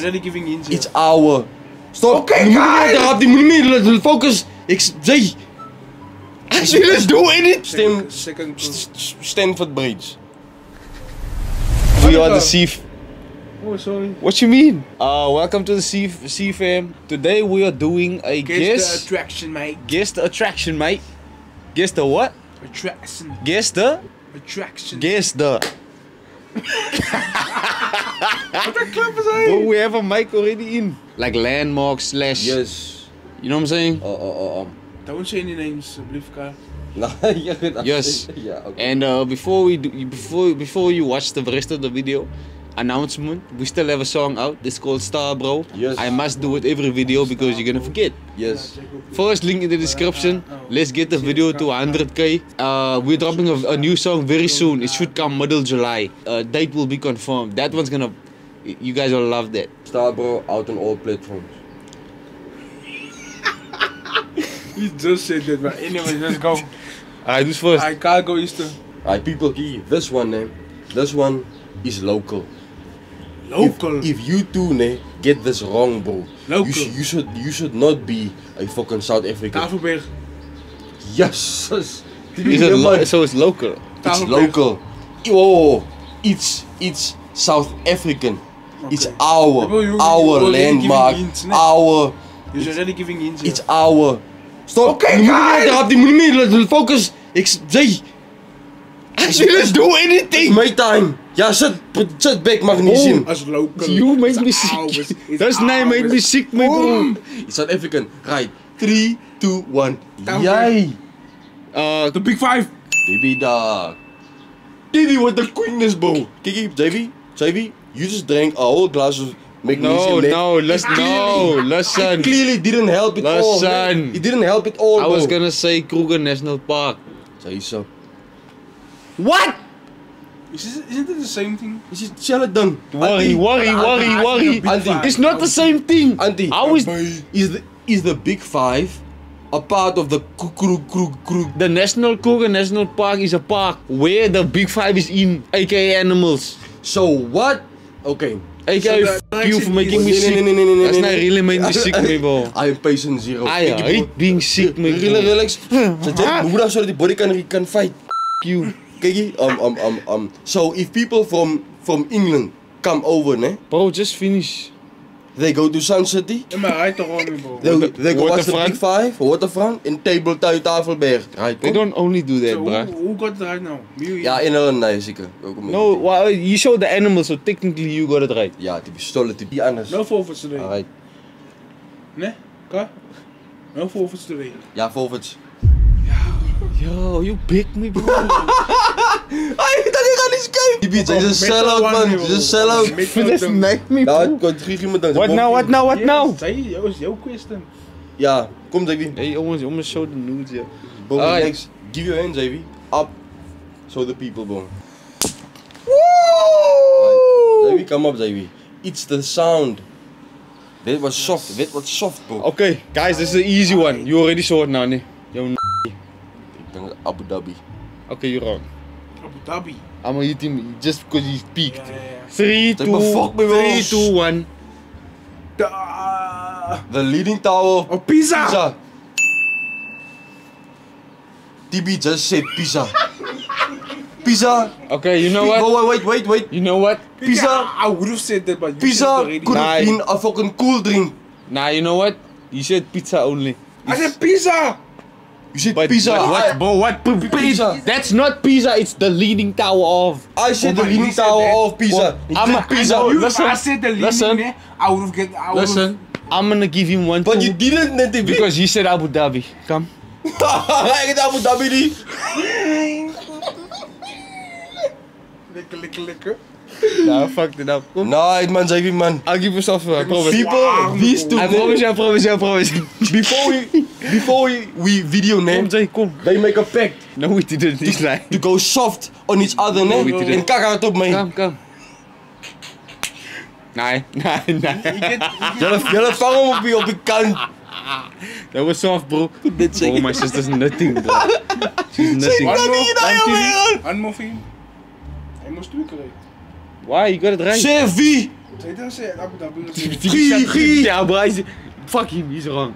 Zijn ik even in. Iets ouwe. Stop. Oké, okay, die moet niet meer focus. Ik zeg. Let's do it. Stamford Bridge. We are the sea. Oh, sorry. What you mean? Welcome to the sea fam. Today we are doing a guess the attraction, mate. Guess the attraction, mate. Guess the what? Attraction. Guess the attraction. Guess the. What the clip is that? But we have a mic already in. Like landmarks / yes. You know what I'm saying? Don't say any names, Blivka. Yes. Yeah. Okay. And before you watch the rest of the video, announcement. We still have a song out. It's called StarBro. Yes. I must do it every video because you're gonna forget. Yes. First link in the description. Let's get the video to 100k. We're dropping a new song very soon. It should come middle July. Date will be confirmed. That one's gonna. You guys will love that. StarBro out on all platforms. He just said that, but anyway, let's go. Alright, who's first? I can't go Easter. Alright, people, this one, name. This one is local. Local. If you two get this wrong, bro, you should not be a fucking South African. Tafelberg. Yes. So it's local. Tafelberg. It's local. Oh, it's South African. Okay. It's our landmark. Our. You're already giving hints. It's our. Stop. Okay, guys. You need to focus. Actually, let's do anything. It's my time. Yeah, shut back, magnesium. Oh, you made me sick. That's name made me sick, my bro. It's South African. Right. 3, 2, 1. Yay. The big five. Baby dog. Diddy with the quickness, bro. Kiki, JV, you just drank a whole glass of magnesium. No, listen. It clearly didn't help at all. Listen. It didn't help at all, bro. I was gonna say Kruger National Park. Say so. What? Isn't it the same thing? Is it Sheldon? Worry. It's not the same thing. Auntie, how is the big five a part of the Kruger? The National Kruger National Park is a park where the big five is in, aka animals. So what? Okay. AKA you for making me sick. That's not really made me sick, bro. I am patient zero. I hate being sick, man. Relax. So that the body can fight. You. So if people from England come over, bro, just finish. They go to Sun City. Am I right or wrong, bro? They go watch the Big Five, Waterfront, and Table to Tafelberg. Right? They don't only do that, bro. Who got it right now? Yeah, in Holland, zeker. No, well, you show the animals, so technically you got it right. Yeah, to be stolen, to be honest. No forfeits today. Alright. Ne? Ka? No forfeits today. Yeah, forfeits. Yo, you big me, bro. I can't escape. Just sell out, man. Just sell out. Just smack me, bro. What now? That was your question. Yeah, come, JV. Hey, almost show the nudes, yeah. But next, give your hand, JV. Up. Show the people, bro. Woo! JV, come up, JV. It's the sound. That was soft. That was soft, bro. Okay, guys, this is the easy one. You already saw it now, ne? Abu Dhabi. Okay, you're wrong. Abu Dhabi? I'm gonna hit him just because he's peaked. Yeah. 3, 2, 1. The leading tower of Pisa. TB just said Pisa. Pizza. Okay, you know what? Oh, wait. You know what? Pizza. I would have said that, but you Pizza could have been a fucking cool drink. Nah, you know what? You said pizza only. I said pizza. You said pizza. What pizza? That's not pizza. It's the leaning tower of. I said the leaning tower of pizza. I said the leaning. I would have get. Listen, I'm gonna give him one. But you didn't, Nate. Because you said Abu Dhabi. Come. I get Abu Dhabi. Licker. Nah, I fucked it up. Nah, man, JV, man. I'll give yourself a promise. People, these two. I promise. Before we video name, they make a pact. No, we didn't. It's like to go soft on each other, no, we didn't. And kaka het op me. Come. Nee. Jullie vangen hem op je kant. That was soft, bro. Oh, my sister's nothing, bro. She's nothing. One more thing. Hij moest u krijgen. Why? You got it right. Chevy! They don't say it, Abu Dhabi. Fuck him, he's wrong.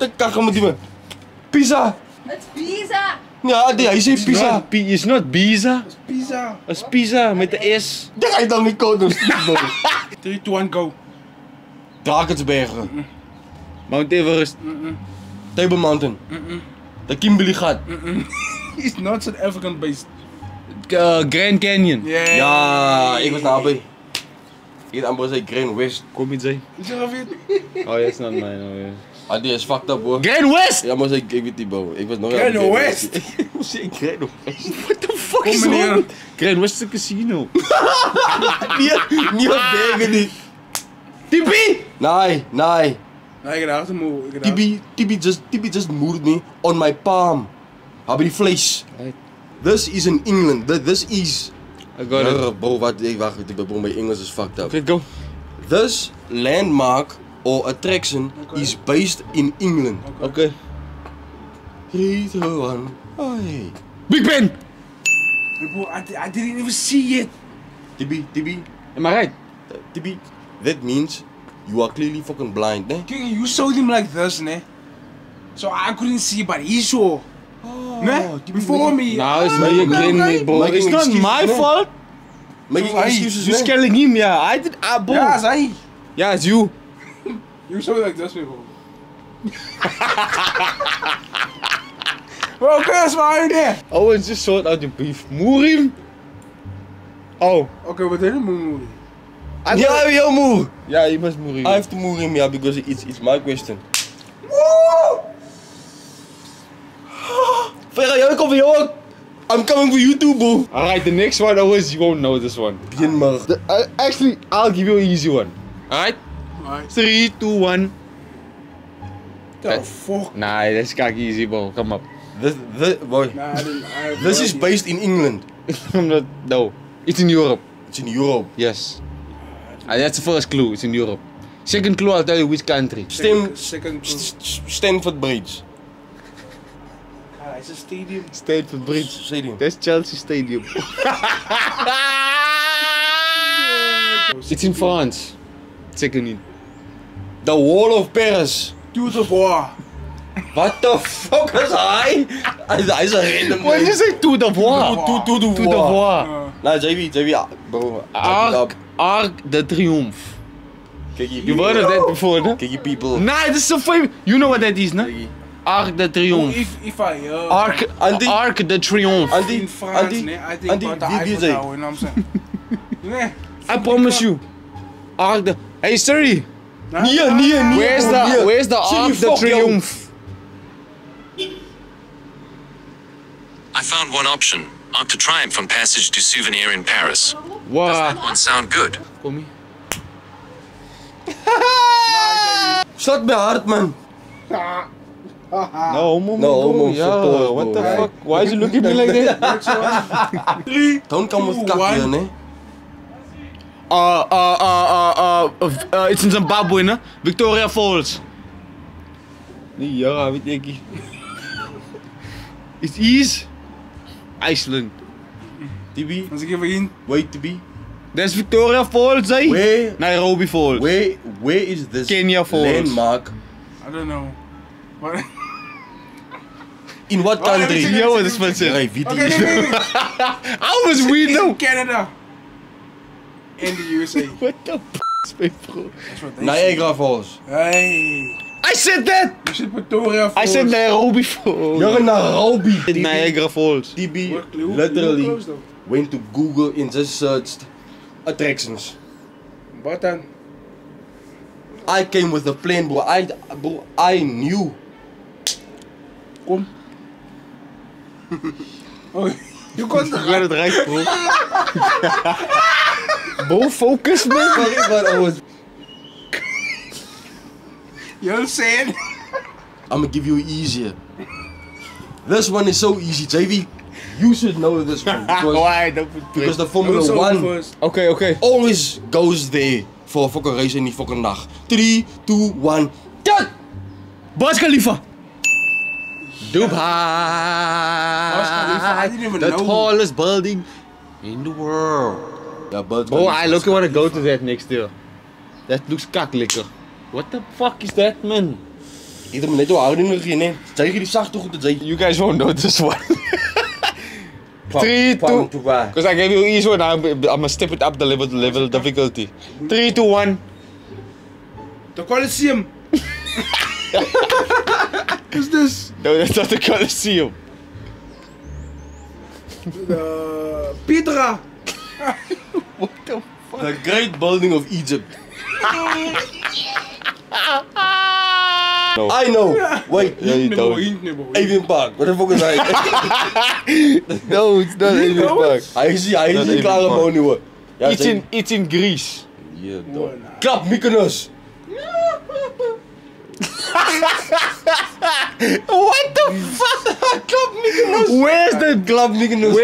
Pizza! It's pizza! Yeah, you say pizza. It's not pizza. It's pizza. It's pizza with the S. Daar ga je dan mee code. 3, 2, 1, go. Drakensbergen. Mount Everest. Table Mountain. The Kimberley Ghat. It's not South African based. Grand Canyon. Yeah. Ja, ik was nabij. Ik had amper gezegd Grand West. Kom niet zei. Is dat weer? Oh ja, is not mine. Oh ja. Ah, die is fucked up hoor. Grand West! Ja, maar ik weet niet bouwen. Ik was nog Grand West! Ik moest zeggen Grand West. What the fuck is wrong? Grand West is een casino. Niemand denkt niet. Tibi! Nee, nee. Nee, ik dacht hem ook. Tibi just moved me on my palm. Heb die vlees. This is in England. This is. I got it. Bro, wat? Ik wacht. Ik ben bij Engels is fucked up. Go. This landmark. Or attraction is based in England. Okay. 3, 2, 1. Oh, hey. Big Ben! I didn't even see it. Tibi. Am I right? Tibi, that means you are clearly fucking blind, ne? You showed him like this, ne? So I couldn't see, but he saw. Oh, ne? Before me. No, it's me again, bro. It's not my fault. Making excuses. You're scaring him, yeah. I did. Ah, bro. Yeah, it's I. Yeah, it's you. You show me like this before. Bro, Chris, why are you there? Oh, it's just sort out the beef. Moerim? Oh. Okay, but they didn't move. Yeah, you move. Yeah, you must move him. I have to move him, yeah, because it's my question. Woo! I'm coming for you too, boo. Alright, the next one, always you won't know this one. Actually, I'll give you an easy one. Alright? 3, 2, 1. The fuck? Nah, that's kak easy, bro. Come up. Boy. Nah, this is based in England. I'm not. No, it's in Europe. It's in Europe. Yes. That's the first clue. It's in Europe. Second clue, I'll tell you which country. Stamford Bridge. It's a stadium. Stamford Bridge Stadium. That's Chelsea Stadium. It's in France. Second in. The Wall of Paris. To the war. What the fuck is I? Is a random. Why did you say to the war? To the war. Nah, JB, bro. Arc de Triomphe. You've heard of that before, no? Kiki people. Nah, this is so famous. You know what that is, no? Arc de Triomphe. If I hear. Arc de Triomphe. In France, I think about the Eiffel Tower, you know what I'm saying? I promise you. Arc de. Hey Siri! Near! Where's the Arc de Triomphe? I found one option. Arc de Triomphe from Passage du Souvenir in Paris. Wow. Does that one sound good? Kom hier. Shot me hard, man. No, homo. Yeah, what the fuck? Why is you looking at me like that? 3, 2, 1. Don't come with kak here, ne? It's in Zimbabwe, no? Victoria Falls. Yeah, weet ik. It is Iceland. TB. Als ik even in. Wait, TB. That's Victoria Falls, eh? Where? Nairobi Falls. Where is this? Kenya Falls. Landmark. I don't know. What? In what country? You know what this man said. I was weird though. Canada. In the USA. What the f*** is my bro? Niagara Falls. Hey. I said that! You said Victoria Falls. I said Nairobi Falls. You're in Nairobi. Niagara Falls. DB literally went to Google and just searched attractions. What then? I came with a plan, bro. I knew. Kom. Oh, you got it right, bro. Bo, focus man. Sorry, but I was. You know what I'm saying? I'm gonna give you easier. This one is so easy, JV. You should know this one. Because, why? Because the Formula 1 first. Okay. Always goes there for a fucking race in die fucking dag. 3, 2, 1. Cut! Burj Khalifa. Dubai. I didn't even know. The tallest building in the world. Yeah, but oh, I look, I want to go to that next year. That looks kaklekker. What the fuck is that, man? Iet hem net door houding begin, hè. Zeg je die zacht toch goed dat zei. You guys won't know this one. 3, 2, because I gave you easy one. I'm gonna step it up the level difficulty. 3, 2, 1. The Colosseum. What's this? No, that's not the Colosseum. The Petra. What the fuck? The Great Building of Egypt. No. I know. Wait, no, you don't. Avian Park. What the fuck is that? No, it's not Avian Park. I see Claremont here. It's in Greece. Yeah, don't. Club Mykonos. What the fuck? Club Mykonos. Where's the Club Mykonos?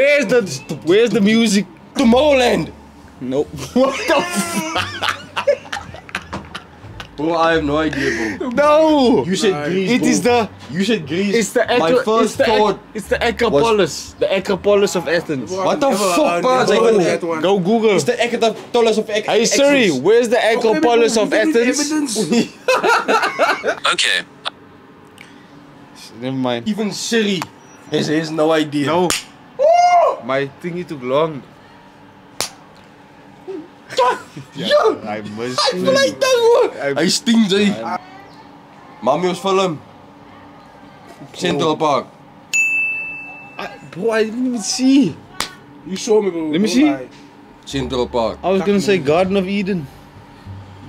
Where's the music? Tomorrowland. Nope. What the fuck? Bro, I have no idea, bro. No! You said Greece. It is the. You said Greece. It's the. My first thought. It's the Acropolis. The Acropolis of Athens. What the fuck, bro? Go Google. It's the Acropolis of Athens. Hey Siri, where's the Acropolis of Athens? Okay. Never mind. Even Siri has no idea. No. My thingy took long. Yeah, yo, I feel like that one. Hij stinkt, hé. Mamio's film. Central Park. Bro, I didn't even see. You saw me, bro. Let me see. Central Park. I was gonna say Garden of Eden.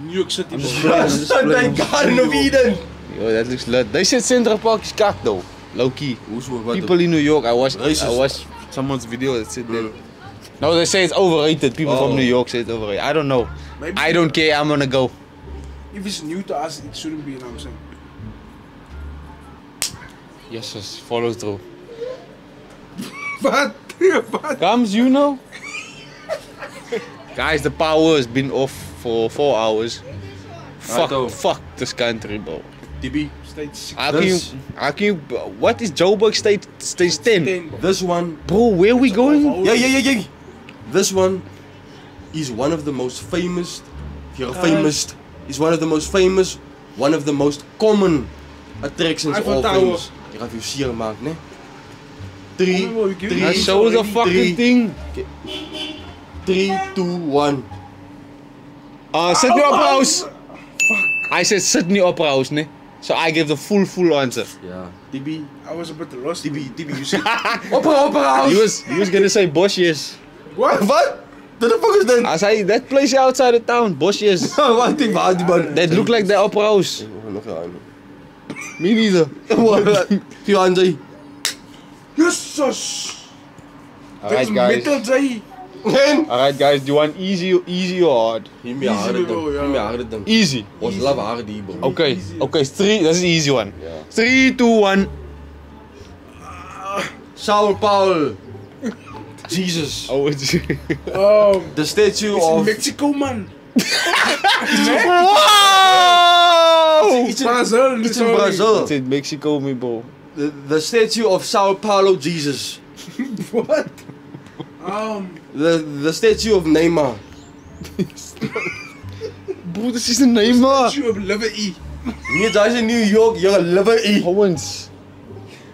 New York City. Garden of Eden. Yo, that looks lit. They said Central Park is kak, though. Low key. People in New York, I watched someone's video that said that. No, they say it's overrated. People from New York say it's overrated. I don't know. Maybe I don't care. I'm gonna go. If it's new to us, it shouldn't be, you know what I'm saying? Yes, yes. Follow through. But. Comes, you know? Guys, the power has been off for 4 hours. Fuck this country, bro. DB, stage 6. What is Joburg stage 10? This one. Bro, where are we going? Yeah. This one is one of the most famous. If you're famous, is one of the most famous, one of the most common attractions of all things. You have to see her, man. Three. Show the fucking thing. 3, 2, 1. Sydney Opera House. Fuck. I said Sydney Opera House, ne? So I gave the full answer. Yeah. DB, I was a bit lost. DB, you said Opera House. You was gonna say Bosch, yes. What? The fuck is that? I say that place outside the town, Bosch, yes. That look like the Opera House. Me neither. What? Fianze. Jesus. Alright, guys. Alright, guys. Do you want easy or hard? Give me harder. Easy. What's love hardy, bro? Okay. Three. That's the easy one. Yeah. 3, 2, 1. Sao Paulo. Jesus. Oh, it's. The statue of Mexico, man. Wow! It's in Brazil. It's in Mexico, me bro. The statue of Sao Paulo Jesus. What? The statue of Neymar. Bro, this is a Neymar. The statue of Liberty. Nee, daar is in New York. Ja, Liberty. Owens.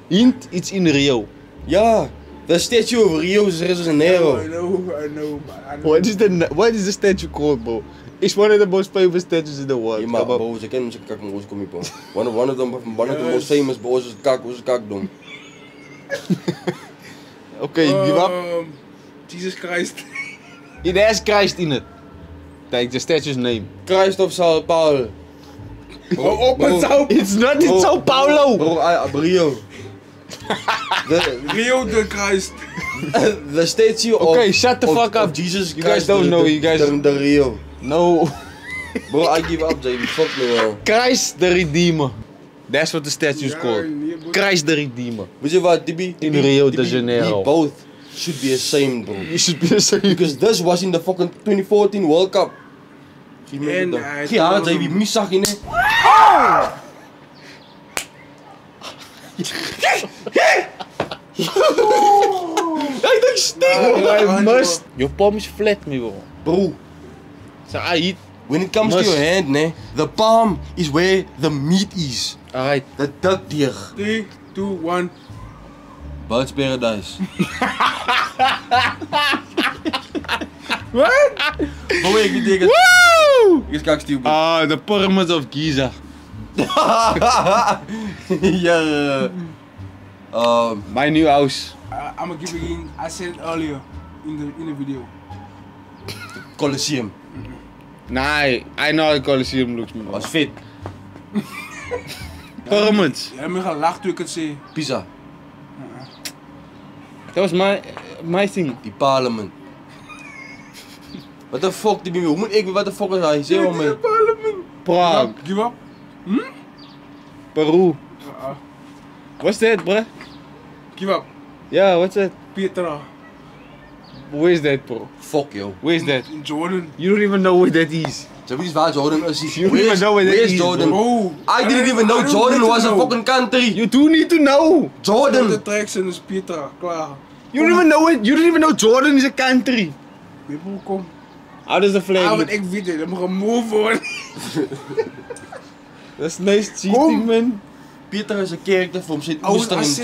Hint, it's in Rio. Yeah, the statue of Rio is Janeiro. I know. What is the statue called, bro? It's one of the most famous statues in the world. Yeah, bro, ze kennen onze kak, maar ons kom je, bro. One of the most famous, bro, onze kak dom. Okay, give up. Jesus Christ. It has Christ in it. Like the statue's name. Christ of Sao Paulo. It's not in Sao Paulo. Rio. Rio de Christ. The statue of. Okay, shut the fuck up. Jesus Christ. You guys don't know. You guys. The Rio. No. Bro, I give up, Jamie. Fuck no. Christ the Redeemer. That's what the statue's called. Christ the Redeemer. Weet je wat, Tibi? In Rio de Janeiro. Both. Should be ashamed, bro. You should be ashamed because this was in the fucking 2014 World Cup. And yeah, they be missing it. I stink. I must. Your palm is flat, me bro. So I eat. When it comes to your hand, ne, the palm is where the meat is. Alright. The duck deer. 3, 2, 1. Bird's paradise. What? Oh wait, you take it. Woo! You can't steal. Ah, the Pyramids of Giza. Yeah. My new house. I'm gonna give it in. I said it earlier in the video. Colosseum. Mm-hmm. Nah, I know how the Colosseum looks. Man. Was fit. Pyramids. I'm gonna laugh till I can see. Pizza. That was my thing. The parliament. What the fuck did we do? What the fuck was I? Say what man. Parliament. Prague. Give up. Hmm? Peru. What's that, bruh? Give up. Yeah, what's that? Petra. Where's that, bro? Fuck, yo. Where's that? In Jordan. You don't even know where that is. Somebody's where Jordan is. You don't even know where that is. Where's Jordan? Bro. I didn't even know Jordan was a fucking country. You do need to know. Jordan. The attraction is Petra. Klaar. You don't even know it. You don't even know Jordan is a country. People come. How does the flag? I would echt weten. I'm gonna move on. That's nice cheating, kom, man. Petra is a character from Sydney Opera House.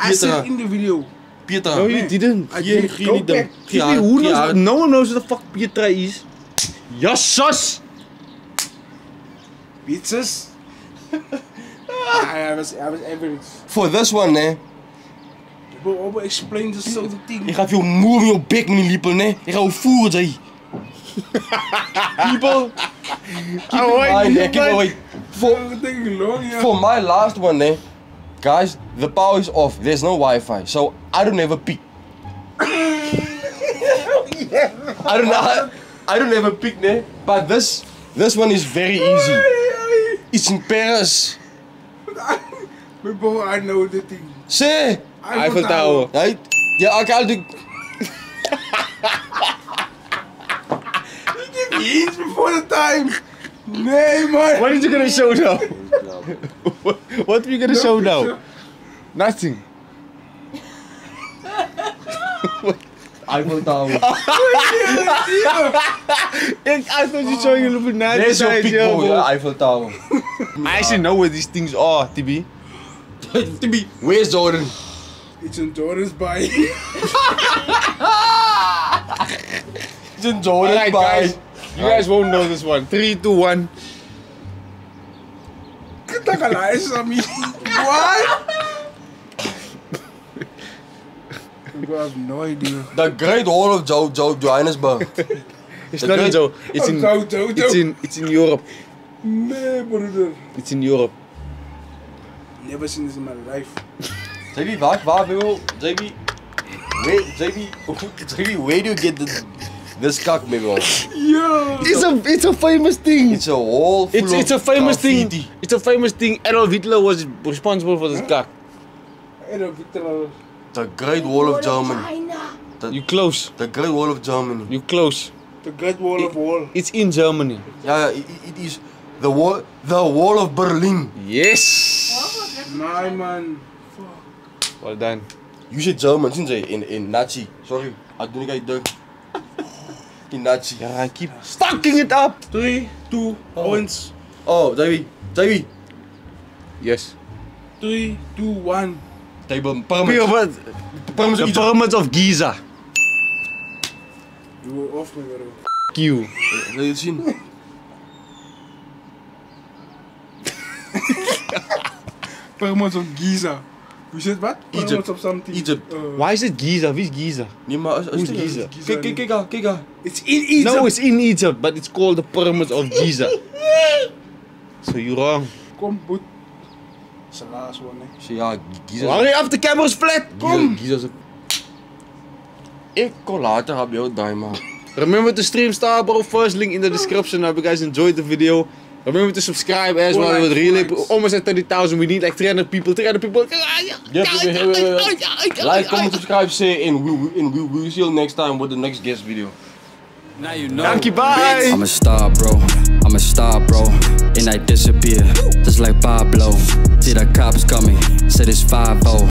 I said in the video. Petra. No, you didn't. No one knows what the fuck Petra is. Yes, pizzas. I was average. For this one, eh? Bro, explain this sort of thing. Ik ga veel moer in je bek niet liepen, nee. Ik ga voeren, zei. People. Keep away. For my last one, eh? Guys, the power is off. There's no Wi-Fi, so I don't have a peek. I don't have a peek, ne? But this one is very easy. It's in Paris. Bro, I know the thing. See? Eiffel Tower. Right? Yeah, okay, I'll do. You did ease before the time. Nee, man. What are you gonna show now? What are you gonna show now? Nothing. Eiffel Tower. I thought you were showing a little nice. There's your big boy, Eiffel Tower. I actually know where these things are, TB. TB, where's Jordan? It's in Jordan's body. It's in Jordan's body. Guys, you guys won't know this one. 3, 2, 1. What? I have no idea. The Great Wall of Johannesburg. It's not in Joe. It's in Europe. Nee, brother. It's in Europe. Never seen this in my life. JB, where do you get this cock, bro? Yeah. It's a famous thing. It's a wall. It's a famous graffiti. Thing. It's a famous thing. Adolf Hitler was responsible for this cock. Adolf Hitler. The Great Wall of Germany. You close. The Great Wall of Germany. You close. The Great Wall of Wall. It's in Germany. Yeah, it is the wall of Berlin. Yes. My man. Fuck. Well done. You said German, didn't you? In Nazi. Sorry, I don't think I did. In Nazi. Yeah, I keep fucking it up. 3, 2, 1. Oh, Davy. Yes. 3, 2, 1. The Pyramids of Giza. You were off me, bro. F*** you. Wil je het zien? Pyramids of Giza. Wie zit wat? Pyramids of something. Egypt. Why is it Giza? Wie is Giza? Nee, maar is Giza? Kijk. It's in Egypt. No, it's in Egypt, but it's called the Pyramids of Giza. So you're wrong. Kom, boet. It's the last one, eh? Yeah, Giza. Hurry up, the camera's flat! Come! Giza's a. I will later have your diamond. Remember to stream StarBro, first link in the description. I hope you guys enjoyed the video. Remember to subscribe as well. We would really almost at 30,000. We need like 300 people. 300 people. Yep. Like, comment, subscribe, share, and we'll see you next time with the next guest video. Now you know. Thank you, bye. I'm a star, bro. I'm a star, bro. And I disappear, just like Pablo. See the cops coming, said it's 5-0.